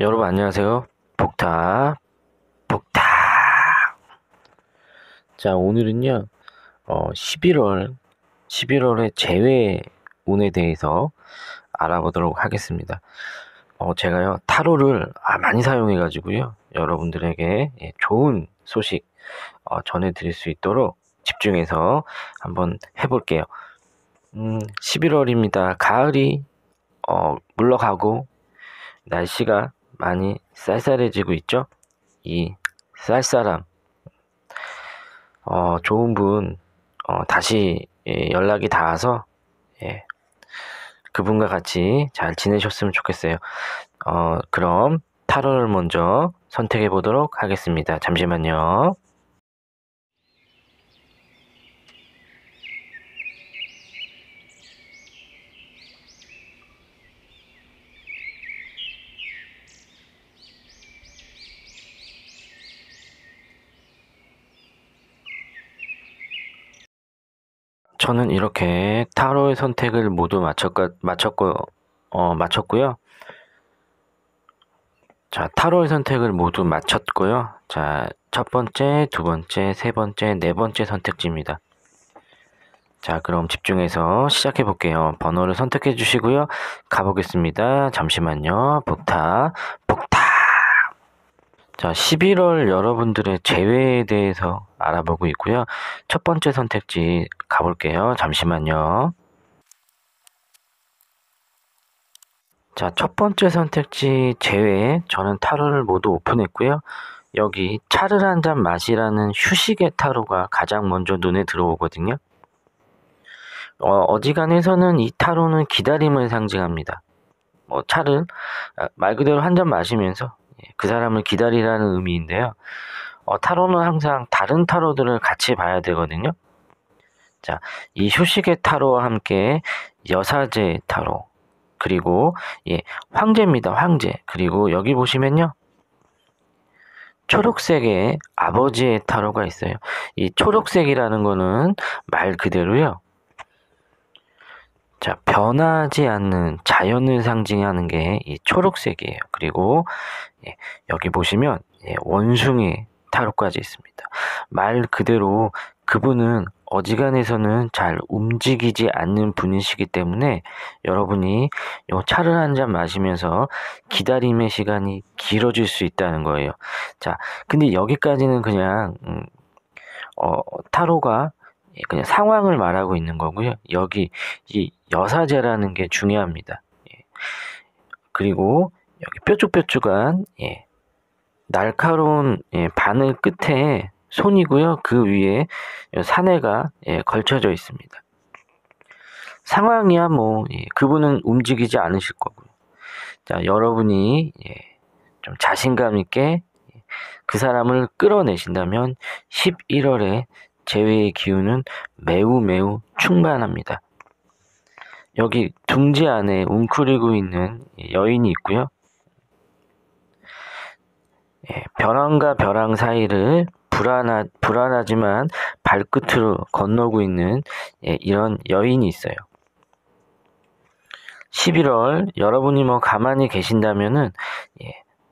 여러분 안녕하세요. 복타. 자, 오늘은요 11월의 재회운에 대해서 알아보도록 하겠습니다. 제가요 타로를 많이 사용해 가지고요 여러분들에게 좋은 소식 전해드릴 수 있도록 집중해서 한번 해볼게요. 11월입니다. 가을이 물러가고 날씨가 많이 쌀쌀해지고 있죠. 이 쌀쌀함, 좋은 분 다시 연락이 닿아서 그분과 같이 잘 지내셨으면 좋겠어요. 그럼 타로를 먼저 선택해 보도록 하겠습니다. 잠시만요. 저는 이렇게 타로의 선택을 모두 마쳤고요. 자, 타로의 선택을 모두 마쳤고요. 자, 첫 번째, 두 번째, 세 번째, 네 번째 선택지입니다. 자, 그럼 집중해서 시작해 볼게요. 번호를 선택해 주시고요. 가보겠습니다. 잠시만요. 복타. 자, 11월 여러분들의 재회에 대해서 알아보고 있고요. 첫 번째 선택지 가볼게요. 잠시만요. 자, 첫 번째 선택지 재회에 저는 타로를 모두 오픈했고요. 여기 차를 한잔 마시라는 휴식의 타로가 가장 먼저 눈에 들어오거든요. 어지간해서는 이 타로는 기다림을 상징합니다. 차를 말 그대로 한잔 마시면서 그 사람을 기다리라는 의미인데요. 타로는 항상 다른 타로들을 같이 봐야 되거든요. 자, 이 휴식의 타로와 함께 여사제 타로, 그리고 황제입니다. 황제. 그리고 여기 보시면요, 초록색의 아버지의 타로가 있어요. 이 초록색이라는 거는 말 그대로요, 자, 변하지 않는 자연을 상징하는 게 이 초록색이에요. 그리고 여기 보시면 원숭이 타로까지 있습니다. 말 그대로 그분은 어지간해서는 잘 움직이지 않는 분이시기 때문에 여러분이 요 차를 한잔 마시면서 기다림의 시간이 길어질 수 있다는 거예요. 자, 근데 여기까지는 그냥 타로가 그냥 상황을 말하고 있는 거고요. 여기 이 여사제라는 게 중요합니다. 그리고 여기 뾰족뾰족한 날카로운 바늘 끝에 손이고요. 그 위에 사내가 걸쳐져 있습니다. 상황이야 뭐 그분은 움직이지 않으실 거고요. 자, 여러분이 좀 자신감 있게 그 사람을 끌어내신다면 11월에 재회의 기운은 매우 충만합니다. 여기 둥지 안에 웅크리고 있는 여인이 있고요. 벼랑과 벼랑 사이를 불안하지만 발끝으로 건너고 있는 이런 여인이 있어요. 11월 여러분이 가만히 계신다면은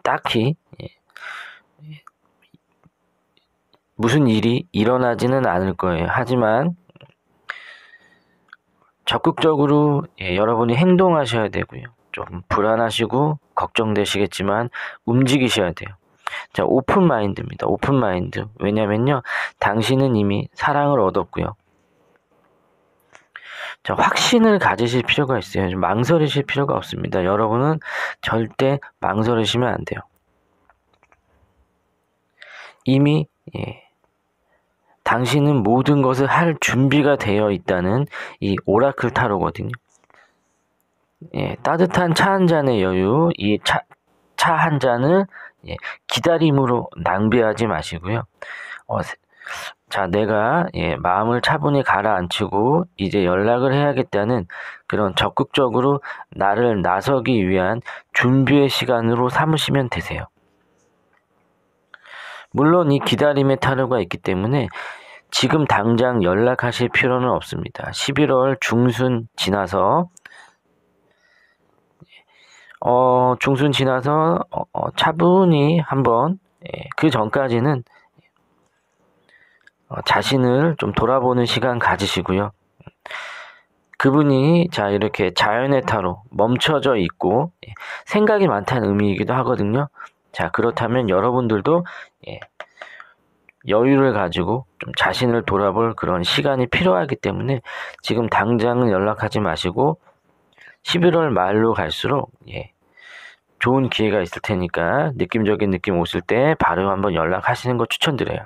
딱히 무슨 일이 일어나지는 않을 거예요. 하지만 적극적으로 여러분이 행동하셔야 되고요. 좀 불안하시고 걱정되시겠지만 움직이셔야 돼요. 자, 오픈 마인드입니다. 오픈 마인드. 왜냐면요, 당신은 이미 사랑을 얻었고요. 자, 확신을 가지실 필요가 있어요. 좀 망설이실 필요가 없습니다. 여러분은 절대 망설이시면 안 돼요. 이미 당신은 모든 것을 할 준비가 되어 있다는 이 오라클 타로거든요. 따뜻한 차 한 잔의 여유, 이 차 한 잔을 기다림으로 낭비하지 마시고요. 자, 내가 마음을 차분히 가라앉히고 이제 연락을 해야겠다는 그런 적극적으로 나를 나서기 위한 준비의 시간으로 삼으시면 되세요. 물론 이 기다림의 타로가 있기 때문에 지금 당장 연락하실 필요는 없습니다. 11월 중순 지나서 차분히 한번 그 전까지는 자신을 좀 돌아보는 시간 가지시고요. 그분이 자 이렇게 자연의 타로 멈춰져 있고 생각이 많다는 의미이기도 하거든요. 자 그렇다면 여러분들도 여유를 가지고 좀 자신을 돌아볼 그런 시간이 필요하기 때문에 지금 당장은 연락하지 마시고 11월 말로 갈수록 좋은 기회가 있을 테니까 느낌적인 느낌 오실 때 바로 한번 연락하시는 거 추천드려요.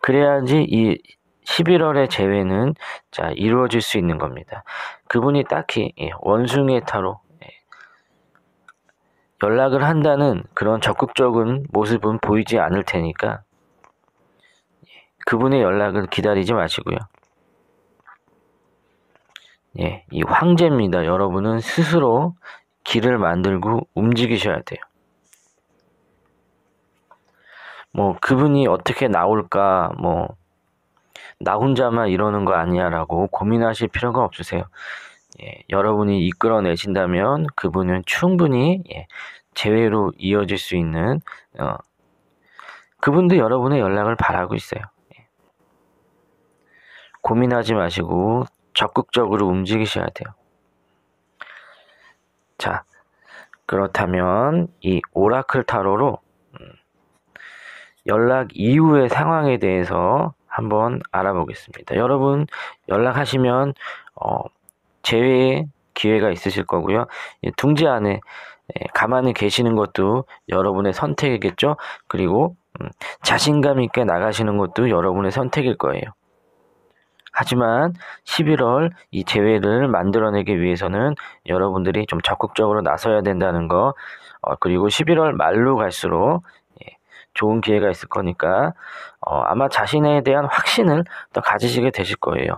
그래야지 이 11월의 재회는 자 이루어질 수 있는 겁니다. 그분이 딱히 원숭이의 타로 연락을 한다는 그런 적극적인 모습은 보이지 않을 테니까 그분의 연락을 기다리지 마시고요. 이 황제입니다. 여러분은 스스로 길을 만들고 움직이셔야 돼요. 뭐 그분이 어떻게 나올까 뭐 나 혼자만 이러는 거 아니야라고 고민하실 필요가 없으세요. 여러분이 이끌어내신다면 그분은 충분히 재회로 이어질 수 있는 그분도 여러분의 연락을 바라고 있어요. 고민하지 마시고 적극적으로 움직이셔야 돼요. 자, 그렇다면 이 오라클 타로로 연락 이후의 상황에 대해서 한번 알아보겠습니다. 여러분 연락하시면 재회의 기회가 있으실 거고요. 둥지 안에 가만히 계시는 것도 여러분의 선택이겠죠. 그리고 자신감 있게 나가시는 것도 여러분의 선택일 거예요. 하지만 11월 이 재회를 만들어내기 위해서는 여러분들이 좀 적극적으로 나서야 된다는 거, 그리고 11월 말로 갈수록 좋은 기회가 있을 거니까 아마 자신에 대한 확신을 더 가지시게 되실 거예요.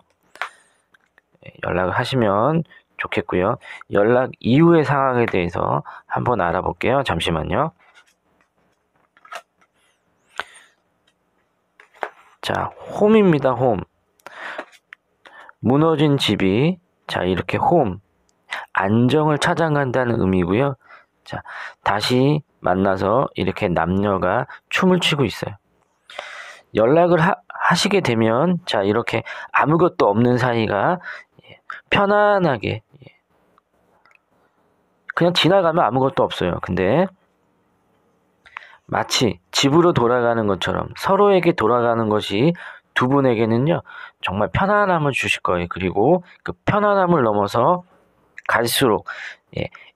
연락을 하시면 좋겠고요. 연락 이후의 상황에 대해서 한번 알아볼게요. 잠시만요. 자, 홈입니다. 홈. 무너진 집이 자 이렇게 홈, 안정을 찾아간다는 의미고요. 자, 다시 만나서 이렇게 남녀가 춤을 추고 있어요. 연락을 하시게 되면 자 이렇게 아무것도 없는 사이가 편안하게 그냥 지나가면 아무것도 없어요. 근데 마치 집으로 돌아가는 것처럼 서로에게 돌아가는 것이 두 분에게는요 정말 편안함을 주실 거예요. 그리고 그 편안함을 넘어서 갈수록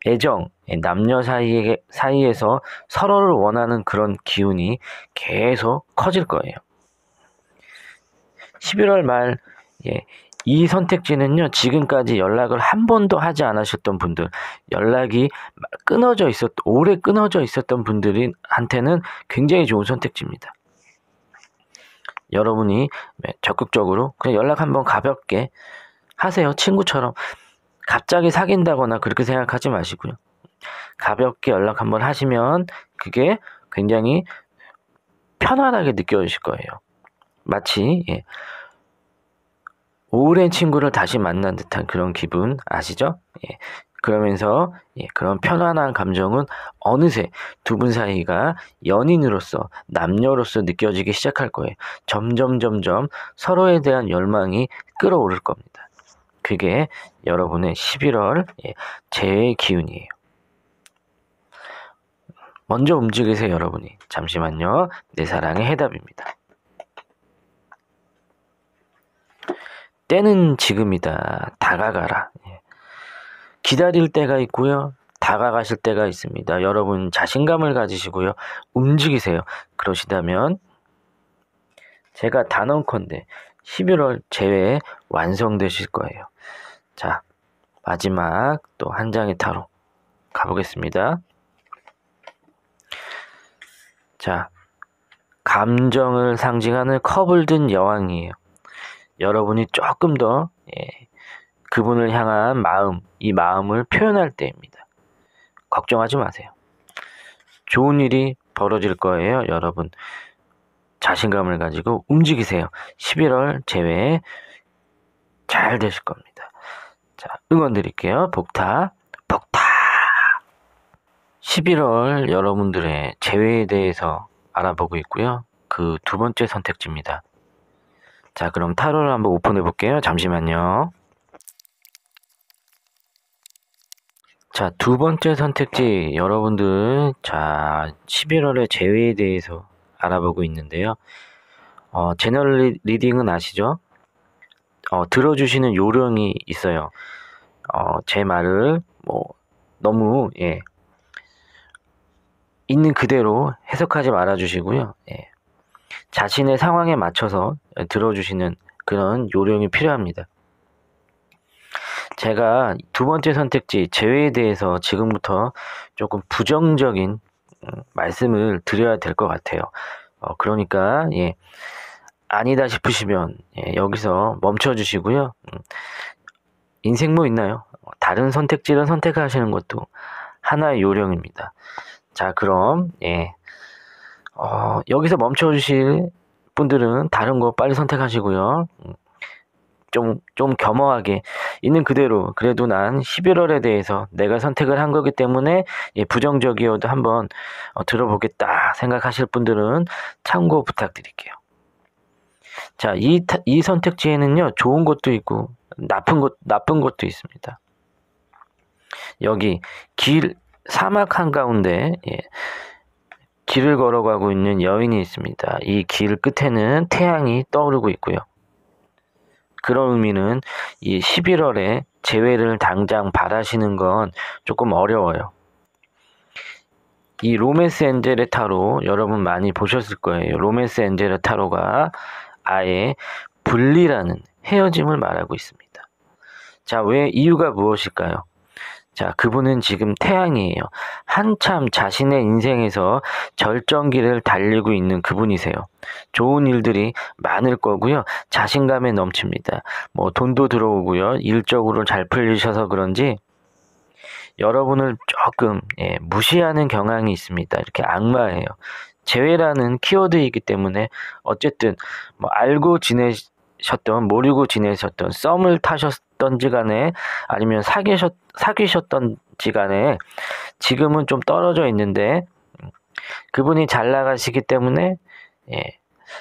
애정, 남녀 사이에서 서로를 원하는 그런 기운이 계속 커질 거예요. 11월 말 이 선택지는요 지금까지 연락을 한 번도 하지 않으셨던 분들, 연락이 오래 끊어져 있었던 분들한테는 굉장히 좋은 선택지입니다. 여러분이 적극적으로 그냥 연락 한번 가볍게 하세요. 친구처럼 갑자기 사귄다거나 그렇게 생각하지 마시고요. 가볍게 연락 한번 하시면 그게 굉장히 편안하게 느껴지실 거예요. 마치 오랜 친구를 다시 만난 듯한 그런 기분 아시죠? 그러면서 그런 편안한 감정은 어느새 두 분 사이가 연인으로서 남녀로서 느껴지기 시작할 거예요. 점점 서로에 대한 열망이 끌어오를 겁니다. 그게 여러분의 11월 재회의 기운이에요. 먼저 움직이세요, 여러분이. 잠시만요. 내 사랑의 해답입니다. 때는 지금이다. 다가가라. 기다릴 때가 있고요. 다가가실 때가 있습니다. 여러분 자신감을 가지시고요. 움직이세요. 그러시다면 제가 단언컨대 11월 재회에 완성되실 거예요. 자, 마지막 또 한 장의 타로 가보겠습니다. 자, 감정을 상징하는 컵을 든 여왕이에요. 여러분이 조금 더 그분을 향한 마음, 이 마음을 표현할 때입니다. 걱정하지 마세요. 좋은 일이 벌어질 거예요. 여러분 자신감을 가지고 움직이세요. 11월 재회 잘 되실 겁니다. 자, 응원 드릴게요. 복타. 11월 여러분들의 재회에 대해서 알아보고 있고요. 그 두 번째 선택지입니다. 자, 그럼 타로를 한번 오픈해 볼게요. 잠시만요. 자, 두 번째 선택지 여러분들, 자 11월의 재회에 대해서 알아보고 있는데요. 제너럴 리딩은 아시죠? 들어주시는 요령이 있어요. 제 말을 너무 있는 그대로 해석하지 말아주시고요. 자신의 상황에 맞춰서 들어주시는 그런 요령이 필요합니다. 제가 두 번째 선택지 재회에 대해서 지금부터 조금 부정적인 말씀을 드려야 될 것 같아요. 그러니까 아니다 싶으시면 여기서 멈춰주시고요. 인생 뭐 있나요? 다른 선택지를 선택하시는 것도 하나의 요령입니다. 자, 그럼 여기서 멈춰주실 분들은 다른 거 빨리 선택하시고요. 좀 겸허하게 있는 그대로, 그래도 난 11월에 대해서 내가 선택을 한 거기 때문에 부정적이어도 한번 들어보겠다 생각하실 분들은 참고 부탁드릴게요. 자, 이 선택지에는요 좋은 것도 있고 나쁜 것도 있습니다. 여기 사막 한가운데 길을 걸어가고 있는 여인이 있습니다. 이 길 끝에는 태양이 떠오르고 있고요. 그런 의미는 이 11월에 재회를 당장 바라시는 건 조금 어려워요. 이 로맨스 엔젤의 타로 여러분 많이 보셨을 거예요. 로맨스 엔젤의 타로가 아예 분리라는 헤어짐을 말하고 있습니다. 자, 왜 이유가 무엇일까요? 자, 그분은 지금 태양이에요. 한참 자신의 인생에서 절정기를 달리고 있는 그분이세요. 좋은 일들이 많을 거고요. 자신감에 넘칩니다. 돈도 들어오고요. 일적으로 잘 풀리셔서 그런지 여러분을 조금 무시하는 경향이 있습니다. 이렇게 악마예요. 재회라는 키워드이기 때문에 어쨌든 알고 지내셨던, 모르고 지내셨던, 썸을 타셨던지 간에 아니면 사귀셨던지 간에 지금은 좀 떨어져 있는데 그분이 잘 나가시기 때문에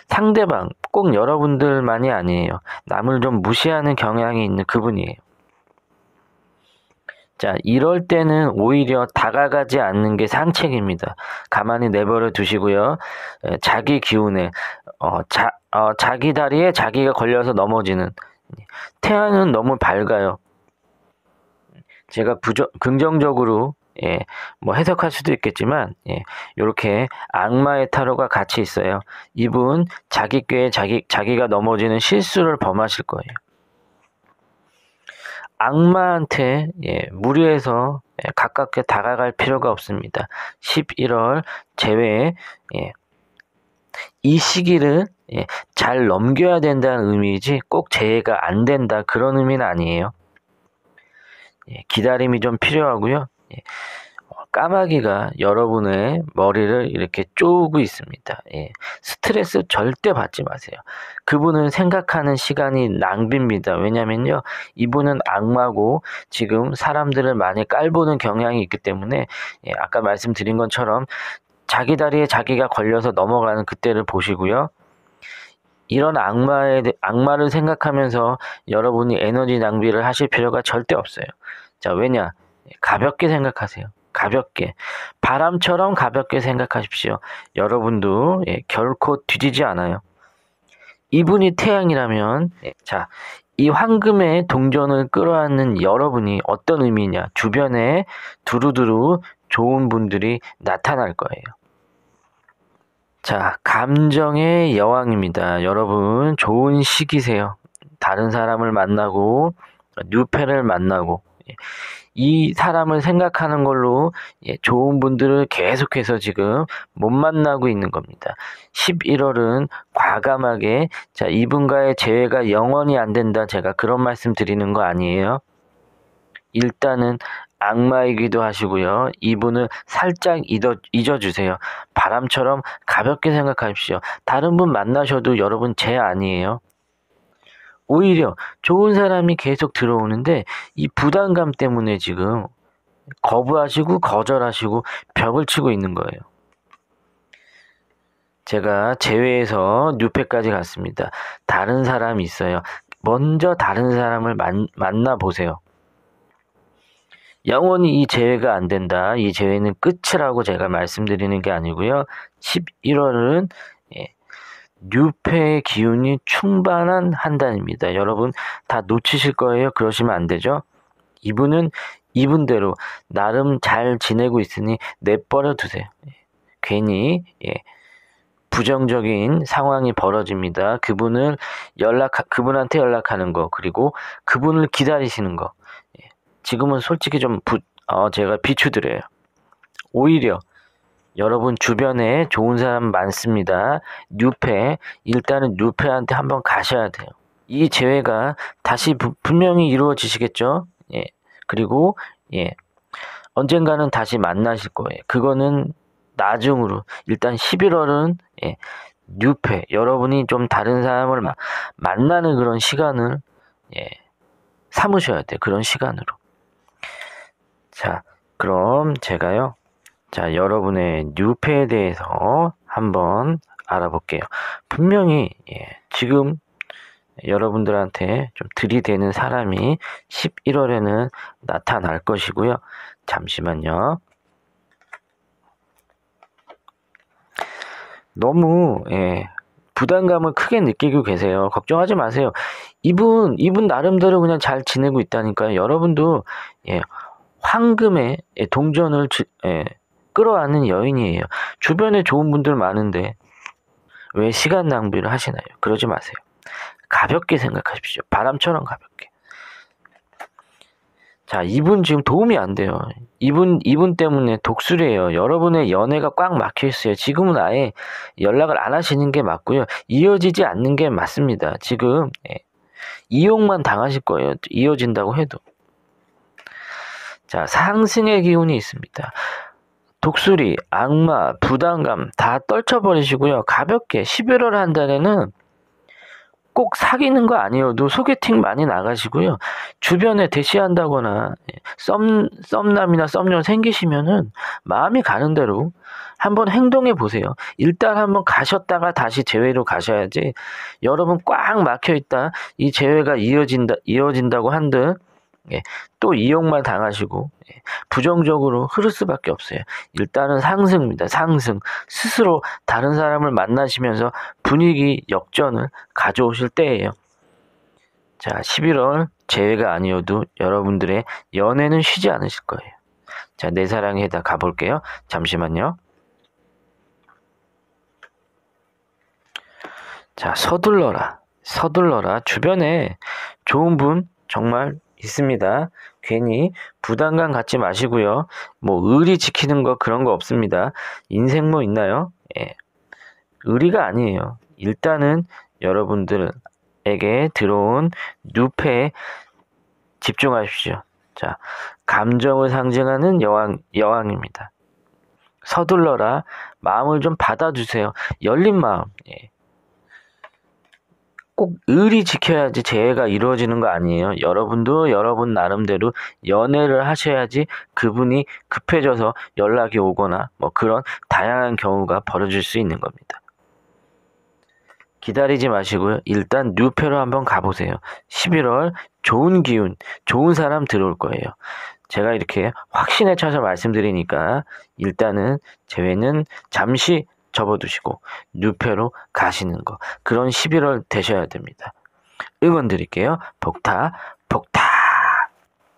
상대방, 꼭 여러분들만이 아니에요. 남을 좀 무시하는 경향이 있는 그분이에요. 자, 이럴 때는 오히려 다가가지 않는 게 상책입니다. 가만히 내버려 두시고요. 자기 기운에 자기 다리에 자기가 걸려서 넘어지는, 태양은 너무 밝아요. 제가 긍정적으로 해석할 수도 있겠지만 이렇게 악마의 타로가 같이 있어요. 이분 자기 꾀에 자기가 넘어지는 실수를 범하실 거예요. 악마한테 무리해서 가깝게 다가갈 필요가 없습니다. 11월 재회에 이 시기를 잘 넘겨야 된다는 의미이지 꼭 재회가 안 된다 그런 의미는 아니에요. 기다림이 좀 필요하고요. 까마귀가 여러분의 머리를 이렇게 쪼우고 있습니다. 스트레스 절대 받지 마세요. 그분은 생각하는 시간이 낭비입니다. 왜냐면요, 이분은 악마고 지금 사람들을 많이 깔보는 경향이 있기 때문에 아까 말씀드린 것처럼 자기 다리에 자기가 걸려서 넘어가는 그때를 보시고요. 이런 악마를 생각하면서 여러분이 에너지 낭비를 하실 필요가 절대 없어요. 자, 왜냐? 가볍게 생각하세요. 가볍게, 바람처럼 가볍게 생각하십시오. 여러분도 결코 뒤지지 않아요. 이분이 태양이라면 자, 이 황금의 동전을 끌어안는 여러분이 어떤 의미냐, 주변에 두루두루 좋은 분들이 나타날 거예요. 자, 감정의 여왕입니다. 여러분 좋은 시기세요. 다른 사람을 만나고 뉴페를 만나고 이 사람을 생각하는 걸로 좋은 분들을 계속해서 지금 못 만나고 있는 겁니다. 11월은 과감하게, 자, 이분과의 재회가 영원히 안 된다, 제가 그런 말씀 드리는 거 아니에요. 일단은 악마이기도 하시고요. 이분을 살짝 잊어주세요. 바람처럼 가볍게 생각하십시오. 다른 분 만나셔도 여러분 제 아니에요. 오히려 좋은 사람이 계속 들어오는데 이 부담감 때문에 지금 거부하시고 거절하시고 벽을 치고 있는 거예요. 제가 제외에서 뉴페까지 갔습니다. 다른 사람이 있어요. 먼저 다른 사람을 만나보세요. 영원히 이 제외가 안 된다. 이 제외는 끝이라고 제가 말씀드리는 게 아니고요. 11월은 뉴페의 기운이 충만한 한 달입니다. 여러분 다 놓치실 거예요. 그러시면 안 되죠. 이분은 이분대로 나름 잘 지내고 있으니 내버려 두세요. 괜히 부정적인 상황이 벌어집니다. 그분한테 연락하는 거, 그리고 그분을 기다리시는 거. 지금은 솔직히 좀 제가 비추드려요. 오히려 여러분 주변에 좋은 사람 많습니다. 뉴페, 일단은 뉴페한테 한번 가셔야 돼요. 이 재회가 다시 분명히 이루어지시겠죠. 그리고 언젠가는 다시 만나실 거예요. 그거는 나중으로. 일단 11월은 뉴페, 여러분이 좀 다른 사람을 만나는 그런 시간을 삼으셔야 돼요. 그런 시간으로. 자, 그럼 제가요, 자, 여러분의 뉴페에 대해서 한번 알아볼게요. 분명히 지금 여러분들한테 좀 들이대는 사람이 11월에는 나타날 것이고요. 잠시만요. 너무 부담감을 크게 느끼고 계세요. 걱정하지 마세요. 이분 나름대로 그냥 잘 지내고 있다니까요. 여러분도 황금의 동전을 끌어안는 여인이에요. 주변에 좋은 분들 많은데 왜 시간 낭비를 하시나요? 그러지 마세요. 가볍게 생각하십시오. 바람처럼 가볍게. 자, 이분 지금 도움이 안 돼요. 이분 때문에 독수리예요. 여러분의 연애가 꽉 막혀 있어요. 지금은 아예 연락을 안 하시는 게 맞고요. 이어지지 않는 게 맞습니다. 지금 이용만 당하실 거예요. 이어진다고 해도. 자, 상승의 기운이 있습니다. 독수리, 악마, 부담감 다 떨쳐버리시고요. 가볍게 11월 한 달에는 꼭 사귀는 거 아니어도 소개팅 많이 나가시고요. 주변에 대시한다거나 썸남이나 썸녀 생기시면은 마음이 가는 대로 한번 행동해 보세요. 일단 한번 가셨다가 다시 재회로 가셔야지, 여러분 꽉 막혀 있다, 이 재회가 이어진다고 한들 또 이용만 당하시고 부정적으로 흐를 수밖에 없어요. 일단은 상승입니다. 상승. 스스로 다른 사람을 만나시면서 분위기 역전을 가져오실 때예요. 자, 11월 재회가 아니어도 여러분들의 연애는 쉬지 않으실 거예요. 자, 내 사랑에다 가볼게요. 잠시만요. 자, 서둘러라. 주변에 좋은 분 정말 있습니다. 괜히 부담감 갖지 마시고요. 의리 지키는 거 그런 거 없습니다. 인생 있나요? 의리가 아니에요. 일단은 여러분들에게 들어온 뉴페에 집중하십시오. 자, 감정을 상징하는 여왕입니다. 서둘러라. 마음을 좀 받아주세요. 열린 마음. 꼭 의리 지켜야지 재회가 이루어지는 거 아니에요. 여러분도 여러분 나름대로 연애를 하셔야지 그분이 급해져서 연락이 오거나 그런 다양한 경우가 벌어질 수 있는 겁니다. 기다리지 마시고요. 일단 뉴페로 한번 가보세요. 11월 좋은 기운, 좋은 사람 들어올 거예요. 제가 이렇게 확신에 차서 말씀드리니까 일단은 재회는 잠시 접어두시고 뉴페로 가시는 거, 그런 11월 되셔야 됩니다. 응원 드릴게요. 복타.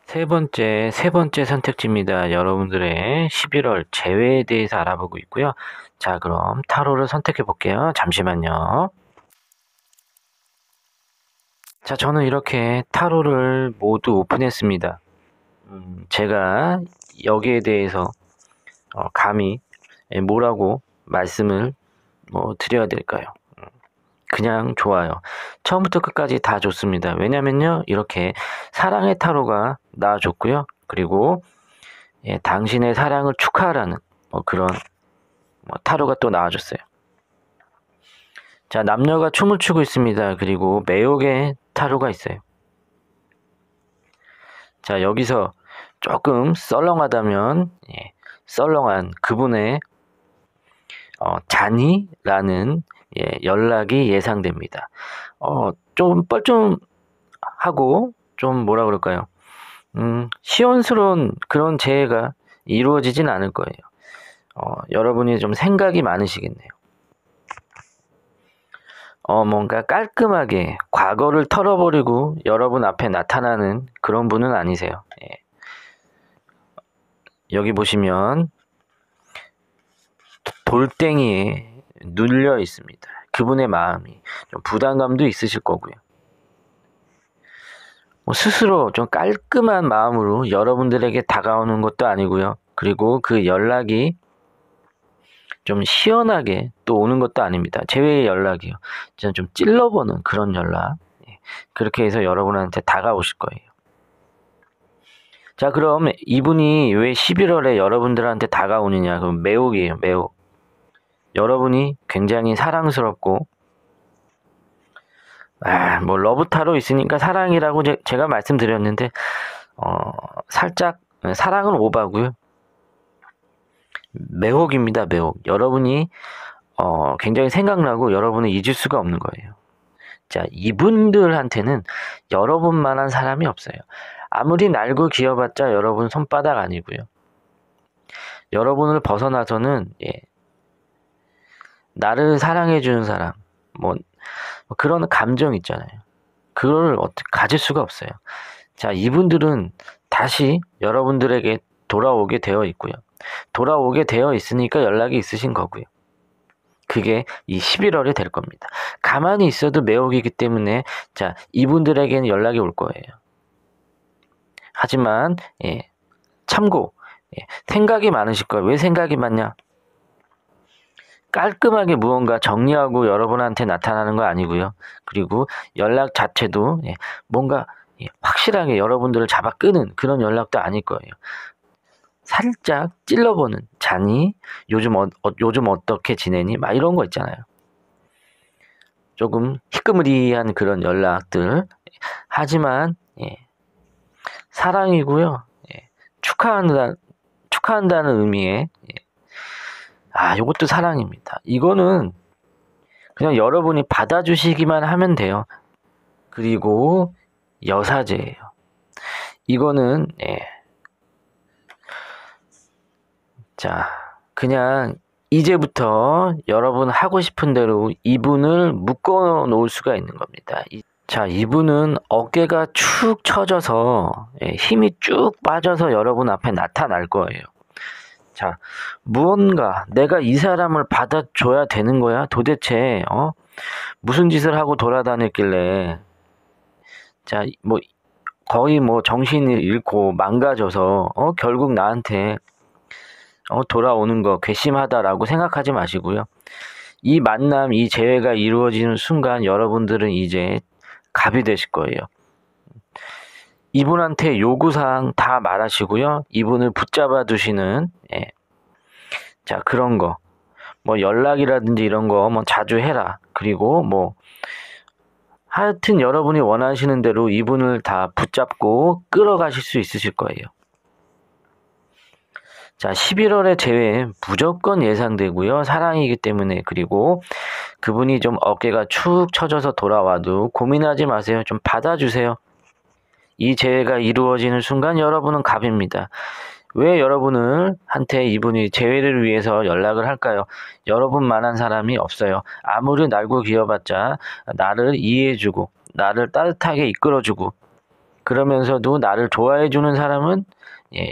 세 번째 선택지입니다. 여러분들의 11월 재회에 대해서 알아보고 있고요. 자, 그럼 타로를 선택해 볼게요. 잠시만요. 자, 저는 이렇게 타로를 모두 오픈했습니다. 제가 여기에 대해서 감히 뭐라고 말씀을 드려야 될까요? 그냥 좋아요. 처음부터 끝까지 다 좋습니다. 왜냐면요, 이렇게 사랑의 타로가 나와줬고요. 그리고 당신의 사랑을 축하하라는 그런 타로가 또 나와줬어요. 자, 남녀가 춤을 추고 있습니다. 그리고 매혹의 타로가 있어요. 자, 여기서 조금 썰렁하다면 썰렁한 그분의 잔이라는 연락이 예상됩니다. 좀 뻘쭘하고 좀 뭐라 그럴까요? 시원스러운 그런 재해가 이루어지진 않을 거예요. 여러분이 좀 생각이 많으시겠네요. 뭔가 깔끔하게 과거를 털어버리고 여러분 앞에 나타나는 그런 분은 아니세요. 여기 보시면 돌덩이에 눌려 있습니다. 그분의 마음이 좀 부담감도 있으실 거고요. 스스로 좀 깔끔한 마음으로 여러분들에게 다가오는 것도 아니고요. 그리고 그 연락이 좀 시원하게 또 오는 것도 아닙니다. 제외의 연락이요. 좀 찔러보는 그런 연락. 그렇게 해서 여러분한테 다가오실 거예요. 자, 그럼 이분이 왜 11월에 여러분들한테 다가오느냐? 그럼 매혹이에요, 매혹. 여러분이 굉장히 사랑스럽고, 러브타로 있으니까 사랑이라고 제가 말씀드렸는데, 살짝, 사랑은 오바고요. 매혹입니다, 매혹. 여러분이, 굉장히 생각나고 여러분을 잊을 수가 없는 거예요. 자, 이분들한테는 여러분만한 사람이 없어요. 아무리 날고 기어봤자 여러분 손바닥 아니고요. 여러분을 벗어나서는, 나를 사랑해주는 사람, 그런 감정 있잖아요. 그걸 어떻게 가질 수가 없어요. 자, 이분들은 다시 여러분들에게 돌아오게 되어 있고요. 돌아오게 되어 있으니까 연락이 있으신 거고요. 그게 이 11월이 될 겁니다. 가만히 있어도 매혹이기 때문에 자, 이분들에게는 연락이 올 거예요. 하지만 참고 생각이 많으실 거예요. 왜 생각이 많냐? 깔끔하게 무언가 정리하고 여러분한테 나타나는 거 아니고요. 그리고 연락 자체도 뭔가 확실하게 여러분들을 잡아 끄는 그런 연락도 아닐 거예요. 살짝 찔러보는 잔이 요즘 어떻게 지내니? 막 이런 거 있잖아요. 조금 희끄무리한 그런 연락들. 하지만 사랑이고요. 축하한다는 의미의 요것도 사랑입니다. 이거는 그냥 여러분이 받아주시기만 하면 돼요. 그리고 여사제예요. 이거는 자, 그냥 이제부터 여러분 하고 싶은 대로 이분을 묶어 놓을 수가 있는 겁니다. 자, 이분은 어깨가 축 처져서 힘이 쭉 빠져서 여러분 앞에 나타날 거예요. 자, 무언가 내가 이 사람을 받아줘야 되는 거야? 도대체 무슨 짓을 하고 돌아다녔길래 자, 거의 정신을 잃고 망가져서 결국 나한테 돌아오는 거 괘씸하다라고 생각하지 마시고요. 이 만남, 이 재회가 이루어지는 순간 여러분들은 이제 갑이 되실 거예요. 이분한테 요구사항 다 말하시고요. 이분을 붙잡아 두시는 자, 그런 거 연락이라든지 이런 거 자주 해라. 그리고 하여튼 여러분이 원하시는 대로 이분을 다 붙잡고 끌어가실 수 있으실 거예요. 자, 11월의 재회 무조건 예상되고요. 사랑이기 때문에. 그리고 그분이 좀 어깨가 축 처져서 돌아와도 고민하지 마세요. 좀 받아주세요. 이 재회가 이루어지는 순간 여러분은 갑입니다. 왜 여러분한테 이분이 재회를 위해서 연락을 할까요? 여러분만한 사람이 없어요. 아무리 날고 기어봤자 나를 이해해주고 나를 따뜻하게 이끌어주고 그러면서도 나를 좋아해주는 사람은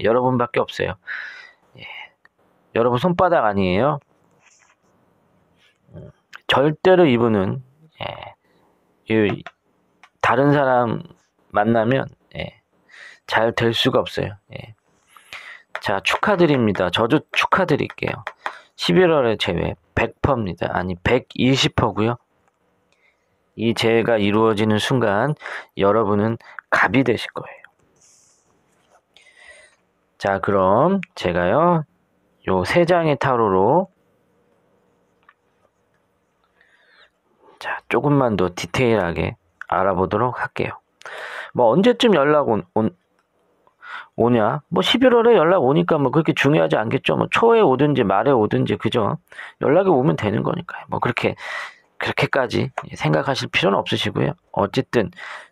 여러분밖에 없어요. 여러분 손바닥 아니에요. 절대로 이분은 다른 사람 만나면 잘 될 수가 없어요. 자, 축하드립니다. 저도 축하드릴게요. 11월의 재회 100%입니다. 아니 120%고요. 이 재회가 이루어지는 순간 여러분은 갑이 되실 거예요. 자, 그럼 제가요 요 3장의 타로로 자, 조금만 더 디테일하게 알아보도록 할게요. 언제쯤 연락 오냐? 뭐 11월에 연락 오니까 뭐 그렇게 중요하지 않겠죠. 뭐 초에 오든지 말에 오든지 그죠? 연락이 오면 되는 거니까요. 뭐 그렇게까지 생각하실 필요는 없으시고요. 어쨌든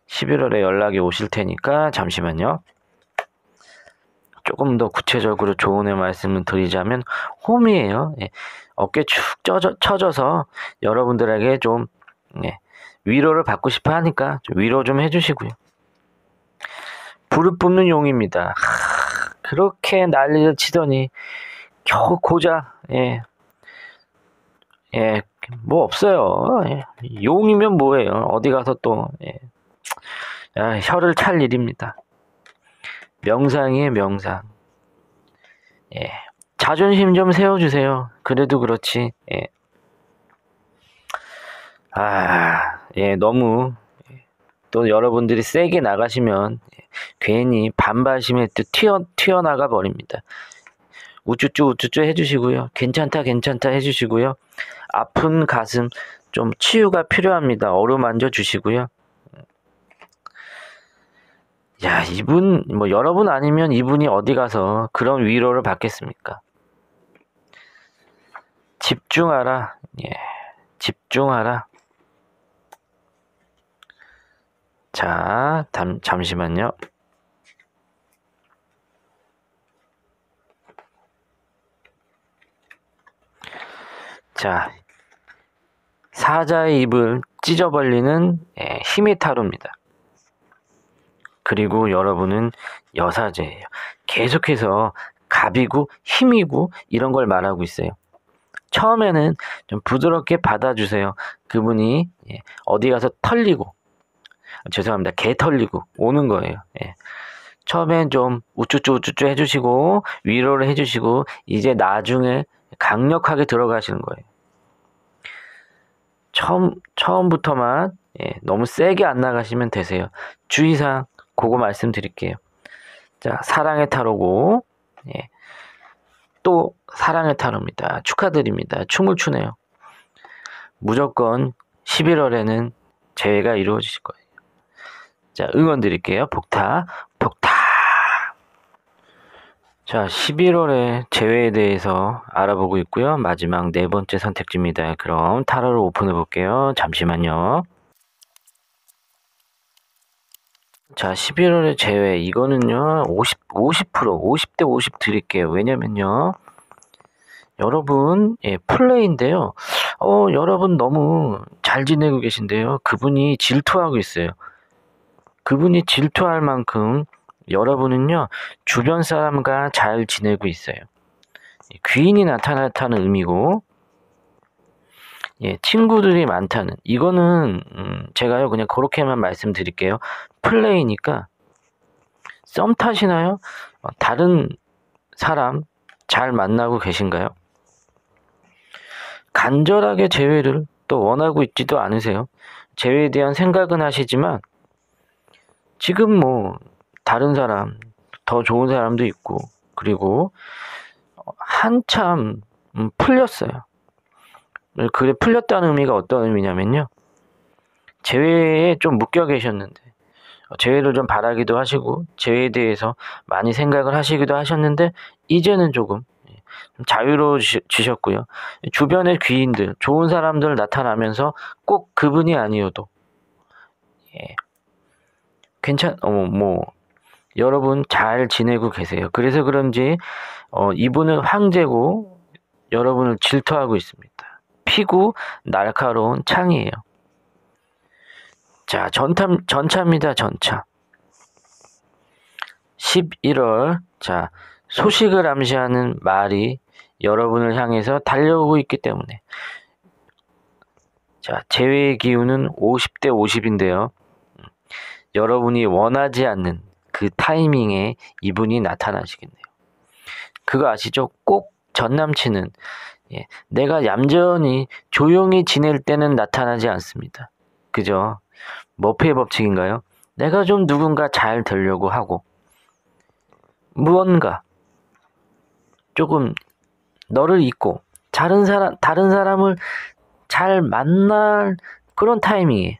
11월에 연락이 오실 테니까 잠시만요. 조금 더 구체적으로 조언의 말씀을 드리자면 홈이에요. 예, 어깨 축 쳐져서 여러분들에게 좀 예, 위로를 받고 싶어 하니까 좀 위로 좀 해주시고요. 불을 뿜는 용입니다. 하, 그렇게 난리를 치더니 겨우 고자 뭐 없어요. 예, 용이면 뭐예요. 어디 가서 또 혀를 찰 일입니다. 명상이에요, 명상. 예. 자존심 좀 세워주세요. 그래도 그렇지. 예. 너무. 또 여러분들이 세게 나가시면 괜히 반발심에 또 튀어나가 버립니다. 우쭈쭈 해주시고요. 괜찮다 해주시고요. 아픈 가슴 좀 치유가 필요합니다. 어루만져 주시고요. 야, 이분, 뭐, 여러분 아니면 이분이 어디 가서 그런 위로를 받겠습니까? 집중하라. 예, 집중하라. 자, 잠시만요. 자, 사자의 입을 찢어버리는 힘이 타로입니다. 그리고 여러분은 여사제예요. 계속해서 갑이고 힘이고 이런 걸 말하고 있어요. 처음에는 좀 부드럽게 받아주세요. 그분이 어디 가서 털리고 죄송합니다. 개 털리고 오는 거예요. 예. 처음엔 좀 우쭈쭈 해주시고 위로를 해주시고 이제 나중에 강력하게 들어가시는 거예요. 처음부터만 예, 너무 세게 안 나가시면 되세요. 주의사항 그거 말씀드릴게요. 자, 사랑의 타로고 예, 또 사랑의 타로입니다. 축하드립니다. 춤을 추네요. 무조건 11월에는 재회가 이루어지실 거예요. 자, 응원 드릴게요. 복타. 자, 11월에 재회에 대해서 알아보고 있고요. 마지막 네 번째 선택지입니다. 그럼 타로를 오픈해 볼게요. 잠시만요. 자, 11월의 재회 이거는요 50% 50대 50 드릴게요. 왜냐면요 여러분 플레이인데요 여러분 너무 잘 지내고 계신데요 그분이 질투하고 있어요. 그분이 질투할 만큼 여러분은요 주변 사람과 잘 지내고 있어요. 귀인이 나타났다는 의미고 예, 친구들이 많다는 이거는 제가요 그냥 그렇게만 말씀드릴게요. 플레이니까 썸 타시나요? 다른 사람 잘 만나고 계신가요? 간절하게 재회를 또 원하고 있지도 않으세요. 재회에 대한 생각은 하시지만 지금 뭐 다른 사람 더 좋은 사람도 있고 그리고 한참 풀렸어요. 그게 풀렸다는 의미가 어떤 의미냐면요. 재회에 좀 묶여 계셨는데 재회를 좀 바라기도 하시고 재회에 대해서 많이 생각을 하시기도 하셨는데 이제는 조금 자유로워지셨고요. 주변의 귀인들, 좋은 사람들 나타나면서 꼭 그분이 아니어도 예. 여러분 잘 지내고 계세요. 그래서 그런지 이분은 황제고 여러분을 질투하고 있습니다. 피고 날카로운 창이에요. 자, 전차입니다. 전차. 11월 자 소식을 암시하는 말이 여러분을 향해서 달려오고 있기 때문에 자 재회의 기운은 50대 50인데요. 여러분이 원하지 않는 그 타이밍에 이분이 나타나시겠네요. 그거 아시죠? 꼭 전남친은 예, 내가 얌전히 조용히 지낼 때는 나타나지 않습니다. 그죠? 머피의 법칙인가요? 내가 좀 누군가 잘 되려고 하고 무언가 조금 너를 잊고 다른 사람을 잘 만날 그런 타이밍에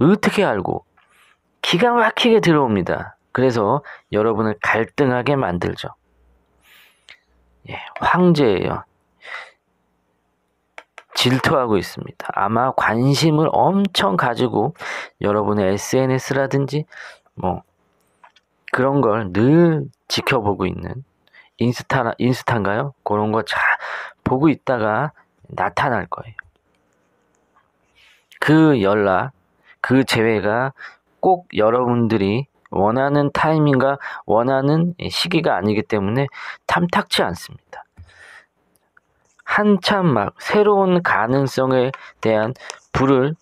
어떻게 알고 기가 막히게 들어옵니다. 그래서 여러분을 갈등하게 만들죠. 예, 황제예요. 질투하고 있습니다. 아마 관심을 엄청 가지고 여러분의 SNS라든지 뭐 그런 걸 늘 지켜보고 있는 인스타인가요? 그런 거 잘 보고 있다가 나타날 거예요. 그 연락, 그 재회가 꼭 여러분들이 원하는 타이밍과 원하는 시기가 아니기 때문에 탐탁치 않습니다. 한참 막 새로운 가능성에 대한 불을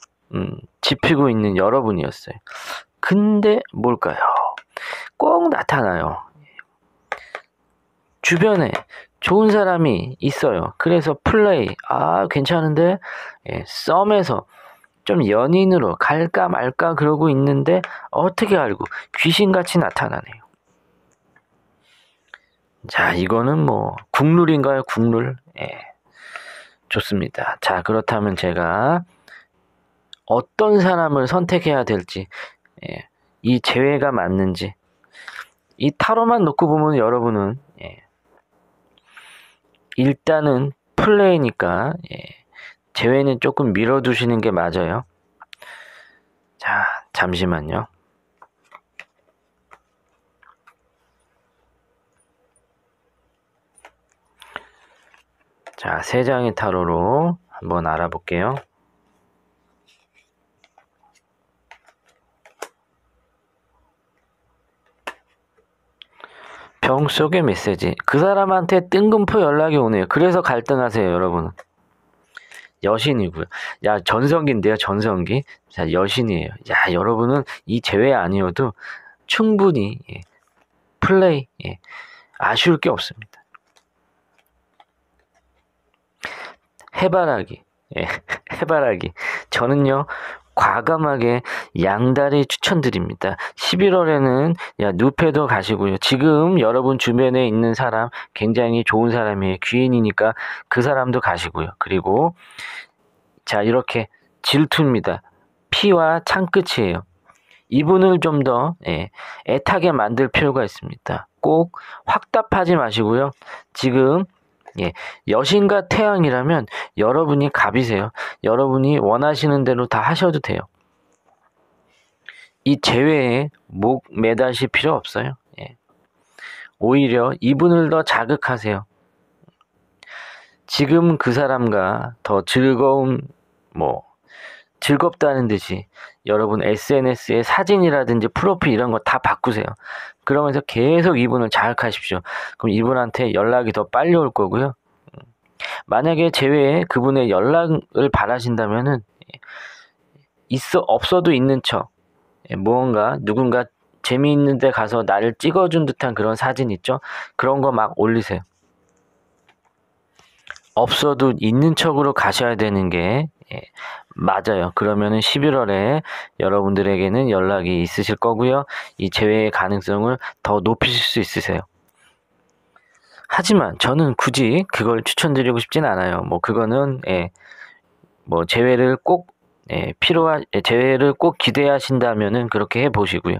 지피고 있는 여러분이었어요. 근데 뭘까요? 꼭 나타나요. 주변에 좋은 사람이 있어요. 그래서 플레이, 괜찮은데 썸에서 좀 연인으로 갈까 말까 그러고 있는데 어떻게 알고 귀신같이 나타나네요. 자, 이거는 뭐 국룰인가요? 국룰? 예, 좋습니다. 자, 그렇다면 제가 어떤 사람을 선택해야 될지, 예, 이 재회가 맞는지, 이 타로만 놓고 보면 여러분은 일단은 플레이니까 재회는 조금 밀어두시는 게 맞아요. 자, 잠시만요. 자, 세 장의 타로로 한번 알아볼게요. 병 속의 메시지. 그 사람한테 뜬금포 연락이 오네요. 그래서 갈등하세요, 여러분은. 여신이고요. 야, 전성기인데요, 전성기. 자, 여신이에요. 야, 여러분은 이 재회 아니어도 충분히 플레이, 아쉬울 게 없습니다. 해바라기. 해바라기. 저는요, 과감하게 양다리 추천드립니다. 11월에는 누페도 가시고요. 지금 여러분 주변에 있는 사람 굉장히 좋은 사람이에요. 귀인이니까 그 사람도 가시고요. 그리고 자, 이렇게 질투입니다. 피와 창끝이에요. 이분을 좀 더 애타게 만들 필요가 있습니다. 꼭 확답하지 마시고요. 지금 여신과 태양이라면 여러분이 갑이세요. 여러분이 원하시는 대로 다 하셔도 돼요. 이 재회에 목 매다실 필요 없어요. 오히려 이분을 더 자극하세요. 지금 그 사람과 더 즐겁다는 듯이 여러분 SNS에 사진이라든지 프로필 이런 거 다 바꾸세요. 그러면서 계속 이분을 자극하십시오. 그럼 이분한테 연락이 더 빨리 올 거고요. 만약에 재회에 그분의 연락을 바라신다면은 없어도 있는 척, 누군가 재미있는 데 가서 나를 찍어준 듯한 그런 사진 있죠? 그런 거 막 올리세요. 없어도 있는 척으로 가셔야 되는 게 맞아요. 그러면은 11월에 여러분들에게는 연락이 있으실 거고요. 이 재회의 가능성을 더 높이실 수 있으세요. 하지만 저는 굳이 그걸 추천드리고 싶진 않아요. 그거는 재회를 꼭 기대하신다면은 그렇게 해 보시고요.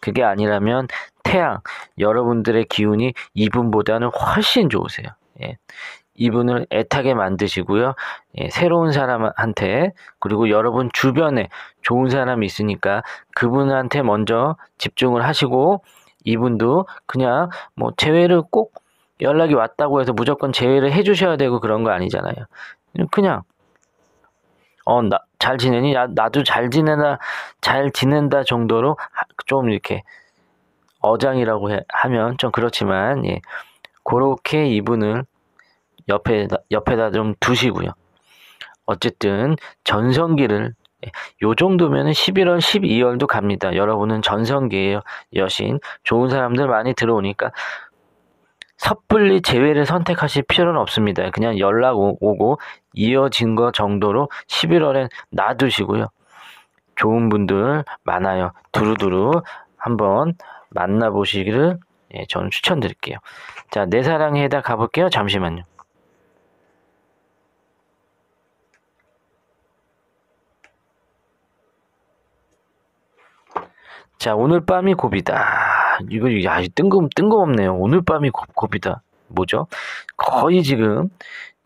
그게 아니라면 태양, 여러분들의 기운이 이분보다는 훨씬 좋으세요. 이분을 애타게 만드시고요. 새로운 사람한테, 그리고 여러분 주변에 좋은 사람이 있으니까 그분한테 먼저 집중을 하시고, 이분도 그냥 재회를 꼭 연락이 왔다고 해서 무조건 재회를 해주셔야 되고 그런 거 아니잖아요. 그냥 나 잘 지내니? 나도 잘 지낸다 정도로 좀 이렇게 어장이라고 하면 좀 그렇지만 그렇게 이분을 옆에다 좀 두시고요. 어쨌든 전성기를, 요 정도면은 11월, 12월도 갑니다. 여러분은 전성기예요. 여신, 좋은 사람들 많이 들어오니까 섣불리 재회를 선택하실 필요는 없습니다. 그냥 연락 오고 이어진 거 정도로 11월엔 놔두시고요. 좋은 분들 많아요. 두루두루 한번 만나보시기를 저는 추천드릴게요. 자, 내 사랑해다 가볼게요. 잠시만요. 자, 오늘 밤이 고비다. 이거 야, 뜬금없네요. 오늘 밤이 고비다. 뭐죠? 거의 지금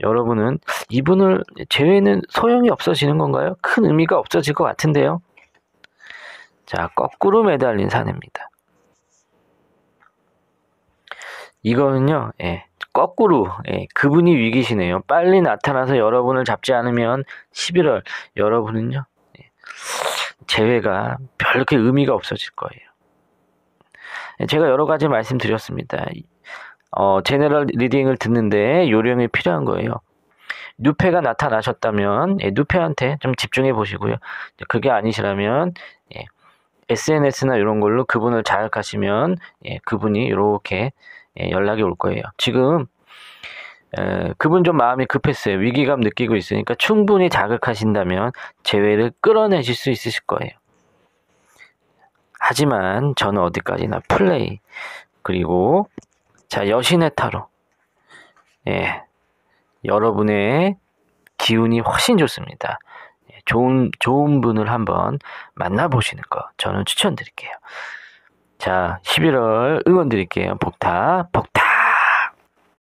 여러분은 이분을 제외는 소용이 없어지는 건가요? 큰 의미가 없어질 것 같은데요. 자, 거꾸로 매달린 사내입니다. 이거는요, 예, 거꾸로, 예, 그분이 위기시네요. 빨리 나타나서 여러분을 잡지 않으면 11월 여러분은요, 예, 재회가 별렇게 의미가 없어질 거예요. 예, 제가 여러 가지 말씀드렸습니다. 제네럴 리딩을 듣는데 요령이 필요한 거예요. 누패가 나타나셨다면, 예, 누패한테 좀 집중해 보시고요. 그게 아니시라면, 예, SNS나 이런 걸로 그분을 자극하시면, 예, 그분이 이렇게, 예, 연락이 올 거예요. 지금 그분 좀 마음이 급했어요. 위기감 느끼고 있으니까 충분히 자극하신다면 재회를 끌어내실 수 있으실 거예요. 하지만 저는 어디까지나 플레이, 그리고 자, 여신의 타로, 예, 여러분의 기운이 훨씬 좋습니다. 예, 좋은 분을 한번 만나보시는 거 저는 추천드릴게요. 자, 11월 응원 드릴게요. 복타.